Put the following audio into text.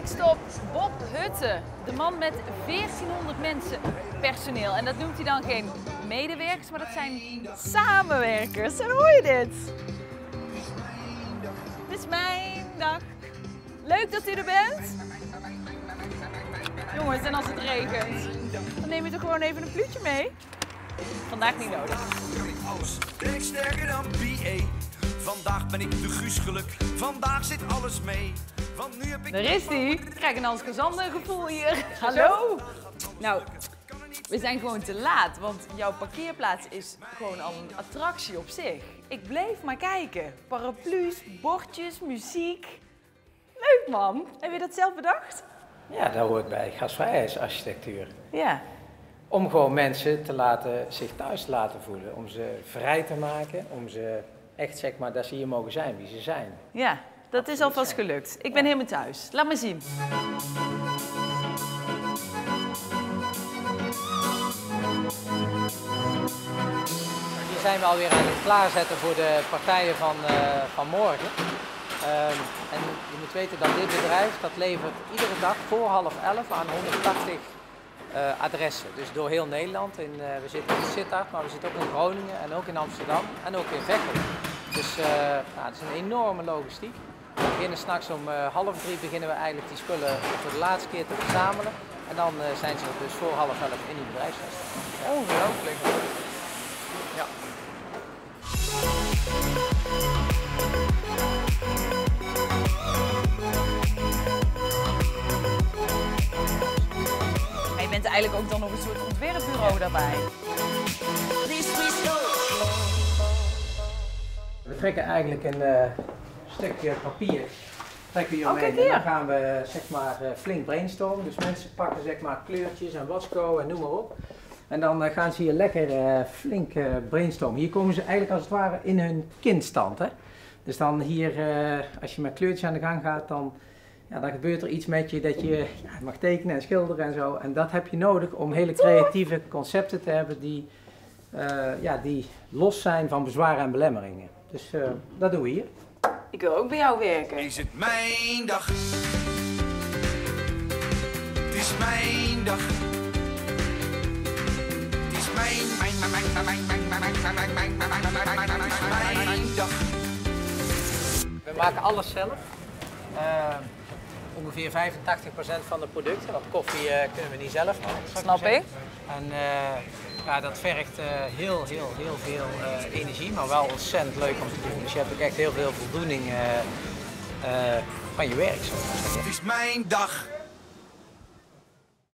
Next op Bob Hutten, de man met 1400 mensen personeel. En dat noemt hij dan geen medewerkers, maar dat zijn samenwerkers. En hoor je dit? Dit is mijn dag. Leuk dat u er bent. Jongens, en als het regent, dan neem je toch gewoon even een pluutje mee? Vandaag niet nodig. Alles ben ik sterker dan BA. Vandaag ben ik de Guus geluk. Vandaag zit alles mee. Want nu heb ik... Daar is die. Ik krijg een Hans Kazanden gevoel hier. Hallo. Nou, we zijn gewoon te laat, want jouw parkeerplaats is gewoon al een attractie op zich. Ik bleef maar kijken. Paraplu's, bordjes, muziek. Leuk man. Heb je dat zelf bedacht? Ja, dat hoort bij gastvrijheidsarchitectuur. Ja. Om gewoon mensen te laten, zich thuis te laten voelen. Om ze vrij te maken. Om ze echt, zeg maar, dat ze hier mogen zijn wie ze zijn. Ja, dat is alvast gelukt. Ik ben helemaal thuis. Laat maar zien. Hier zijn we alweer aan het klaarzetten voor de partijen van morgen. En je moet weten dat dit bedrijf, dat levert iedere dag voor 10:30 aan 180 adressen. Dus door heel Nederland. We zitten in Sittard, maar we zitten ook in Groningen en ook in Amsterdam en ook in Bechel. Dus nou, het is een enorme logistiek. We beginnen straks om 14:30 beginnen we eigenlijk die spullen voor de laatste keer te verzamelen. En dan zijn ze dus voor 10:30 in die bedrijfshuis. Ongelooflijk. Ja. Je bent eigenlijk ook dan nog een soort ontwerpbureau daarbij. We trekken eigenlijk een stukje papier. Trekken we omheen en dan gaan we, zeg maar, flink brainstormen. Dus mensen pakken, zeg maar, kleurtjes en wasco en noem maar op. En dan gaan ze hier lekker flink brainstormen. Hier komen ze eigenlijk als het ware in hun kindstand. Hè? Dus dan hier, als je met kleurtjes aan de gang gaat, dan... Ja, dan gebeurt er iets met je dat je mag tekenen en schilderen en zo. En dat heb je nodig om hele creatieve concepten te hebben die, die los zijn van bezwaren en belemmeringen. Dus dat doen we hier. Ik wil ook bij jou werken. Is het mijn dag? Het is mijn dag. Het is mijn dag. We maken alles zelf. Ongeveer 85% van de producten, want koffie kunnen we niet zelf maken. Snap ik. En ja, dat vergt heel veel energie, maar wel ontzettend leuk om te doen. Dus je hebt ook echt heel veel voldoening van je werk. Het is mijn dag.